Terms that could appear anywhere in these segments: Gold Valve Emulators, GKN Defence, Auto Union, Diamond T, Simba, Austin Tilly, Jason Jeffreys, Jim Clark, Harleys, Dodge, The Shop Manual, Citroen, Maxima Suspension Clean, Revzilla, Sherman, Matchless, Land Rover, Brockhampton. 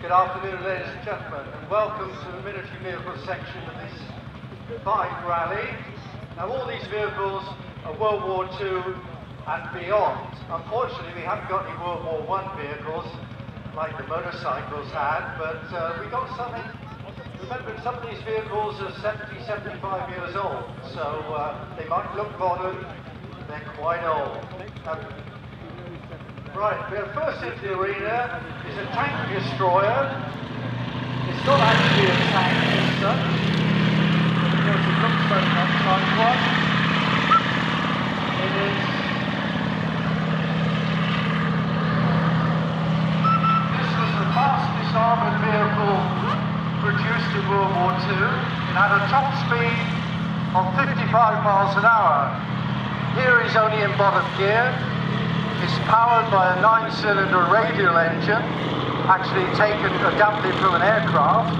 Good afternoon, ladies and gentlemen, and welcome to the military vehicle section of this bike rally. Now, all these vehicles are World War II and beyond. Unfortunately, we haven't got any World War I vehicles like the motorcycles had, but we got something. Remember, some of these vehicles are 70, 75 years old, so they might look modern, they're quite old. Right, well, first into the arena is a tank destroyer. It's not actually a tank, it's such. There's a look so much like one. It is. This was the fastest armoured vehicle produced in World War II. It had a top speed of 55 miles an hour. Here is only in bottom gear. It's powered by a 9-cylinder radial engine, actually taken, adapted from an aircraft,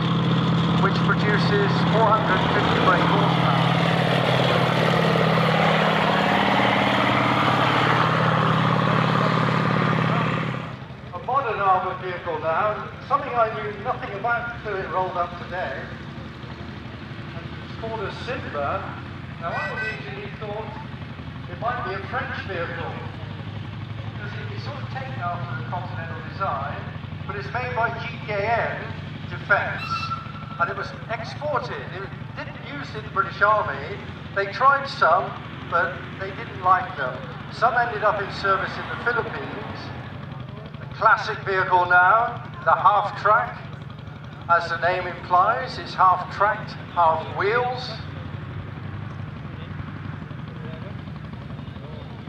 which produces 450 brake horsepower. A modern armoured vehicle now, something I knew nothing about until it rolled up today. And it's called a Simba. Now I originally thought it might be a French vehicle, because it's sort of taken after the continental design, but it's made by GKN Defence, and it was exported. It didn't use in the British Army. They tried some, but they didn't like them. Some ended up in service in the Philippines. The classic vehicle now, the half-track, as the name implies, it's half-tracked, half-wheels.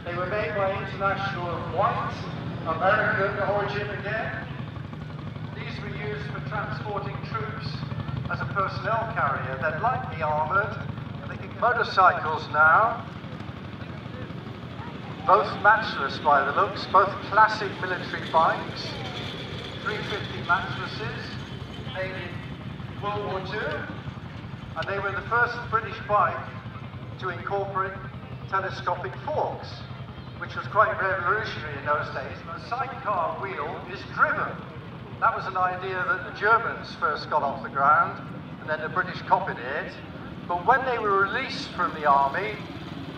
They were made by international white, American origin again. These were used for transporting troops as a personnel carrier. They're lightly armoured. They think motorcycles now. Both matchless by the looks, both classic military bikes. 350 Matchlesses, made in World War II. And they were the first British bike to incorporate telescopic forks, which was quite revolutionary in those days. The sidecar wheel is driven. That was an idea that the Germans first got off the ground, and then the British copied it. But when they were released from the army,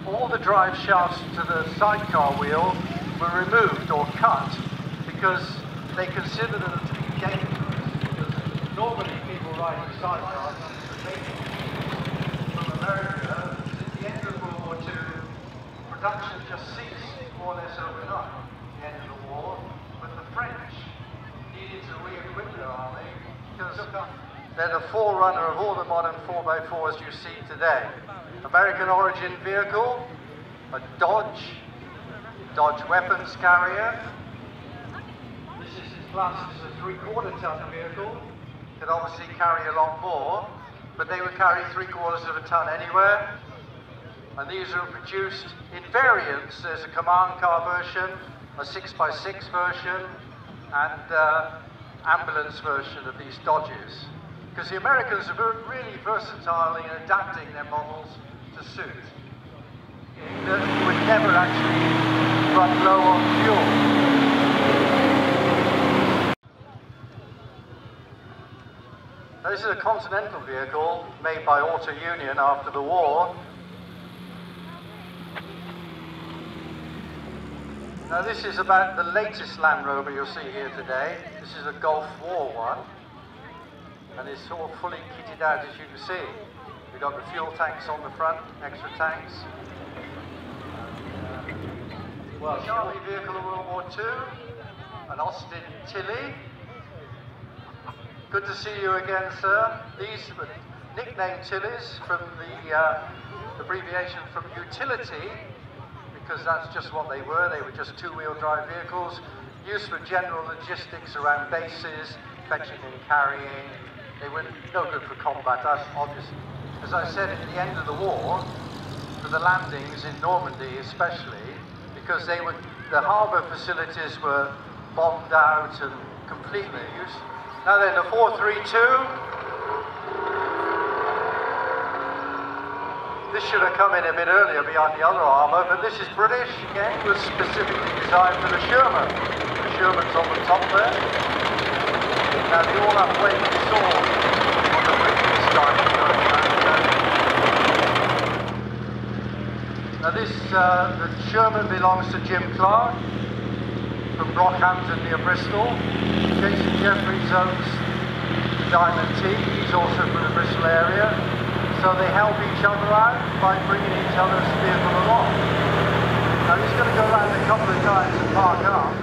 all the drive shafts to the sidecar wheel were removed or cut, because they considered them to be dangerous, because normally people riding sidecars from America, at the end of World War II, production just ceased more or less overnight at the end of the war, but the French needed to re-equip their army because they're the forerunner of all the modern 4x4s you see today. American origin vehicle, a Dodge weapons carrier. This is its class as a 3/4 ton vehicle. Could obviously carry a lot more, but they would carry 3/4 of a ton anywhere. And these are produced in variants. There's a command car version, a 6x6 version, and ambulance version of these Dodges. Because the Americans are really versatile in adapting their models to suit. You would never actually run low on fuel. Now, this is a Continental vehicle made by Auto Union after the war. Now this is about the latest Land Rover you'll see here today. This is a Gulf War one, and it's all fully kitted out, as you can see. We've got the fuel tanks on the front, extra tanks. Well, the army vehicle of World War II, an Austin Tilly. Good to see you again, sir. These were nicknamed Tillies from the abbreviation from utility, because that's just what they were. They were just two-wheel drive vehicles, used for general logistics around bases, fetching and carrying. They were no good for combat, that's obvious. As I said, at the end of the war, for the landings in Normandy especially, because they were, the harbour facilities were bombed out and completely used. Now then, the 432. This should have come in a bit earlier behind the other armour, but this is British, again, was specifically designed for the Sherman. The Sherman's on the top there. Now do all that playing with swords on the original Diamond contract. Now this, the Sherman belongs to Jim Clark from Brockhampton near Bristol. Jason Jeffreys owns Diamond T, he's also from the Bristol area. So they help each other out by bringing each other's vehicle along. Now he's going to go around a couple of times and park up.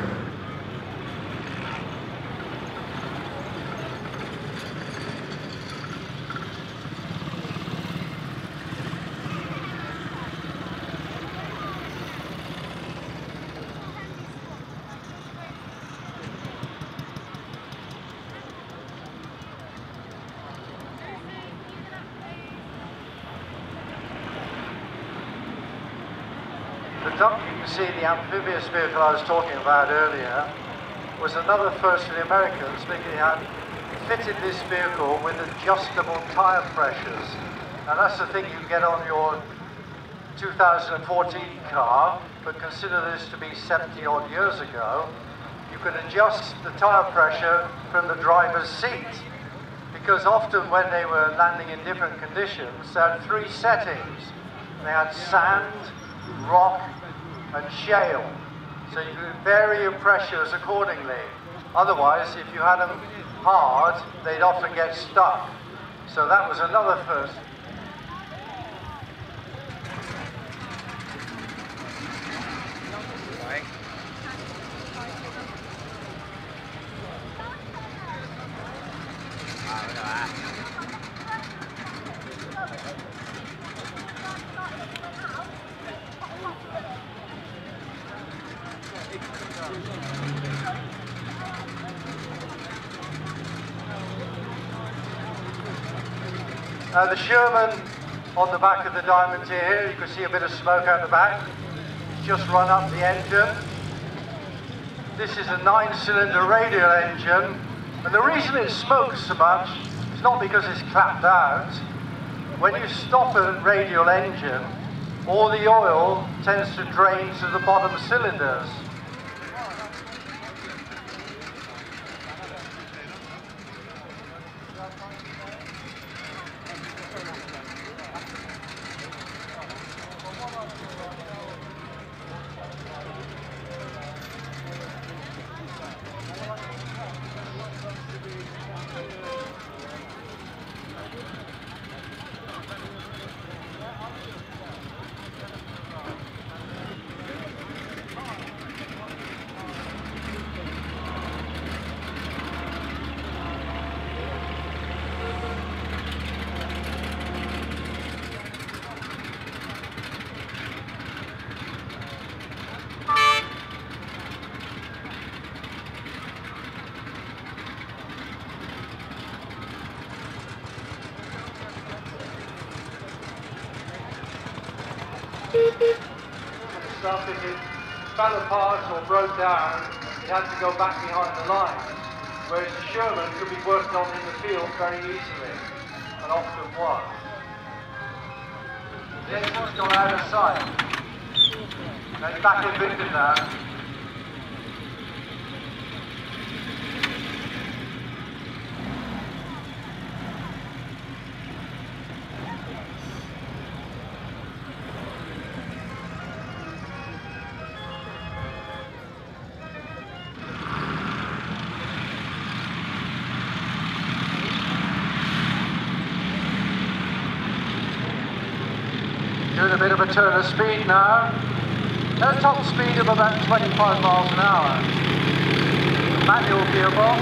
You can see the amphibious vehicle I was talking about earlier was another first in the Americans. They had fitted this vehicle with adjustable tyre pressures, and that's the thing you get on your 2014 car, but consider this to be 70 odd years ago. You could adjust the tyre pressure from the driver's seat, because often when they were landing in different conditions they had three settings. They had sand, rock and shale, so you can vary your pressures accordingly. Otherwise, if you had them hard, they'd often get stuck. So that was another first. The Sherman on the back of the Diamond T here, you can see a bit of smoke out the back. It's just run up the engine. This is a 9-cylinder radial engine, and the reason it smokes so much is not because it's clapped out. When you stop a radial engine, all the oil tends to drain to the bottom cylinders. Stuff, if it fell apart or broke down, it had to go back behind the lines, whereas the Sherman could be worked on in the field very easily, and often was. The engine's gone out of sight. Now it's back in Victor now. Doing a bit of a turn of speed now, at a top speed of about 25 miles an hour. Manual gearbox.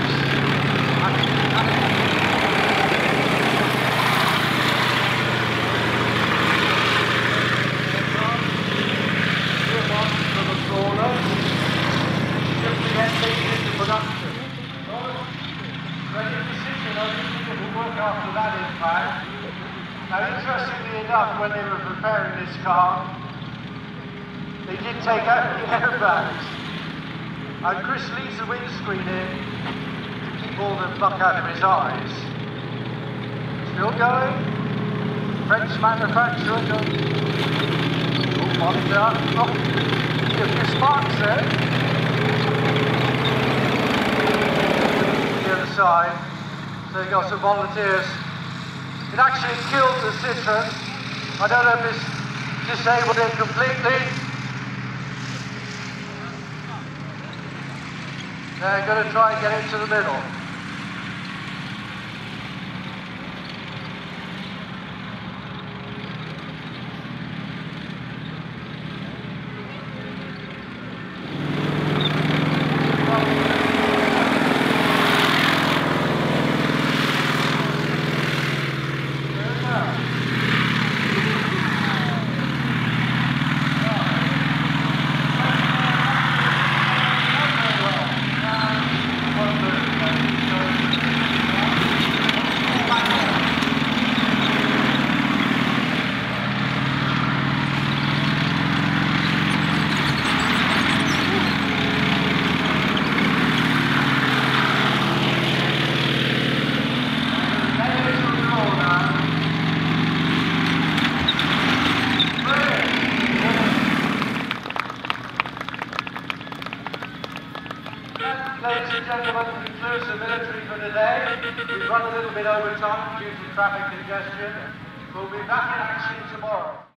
Gearbox for the trawler. Simply then taken into production. Ready to decision, I think it will work after that impact. Now, interestingly enough, when they were preparing this car, they did take out the airbags. And Chris leaves the windscreen in to keep all the muck out of his eyes. Still going. French manufacturer. Oh, on there. Oh, a few sparks there. The other side, so you got some volunteers. It actually killed the Citroen. I don't know if it's disabled it completely. They're going to try and get it to the middle. We've run a little bit over time due to traffic congestion. We'll be back in action tomorrow.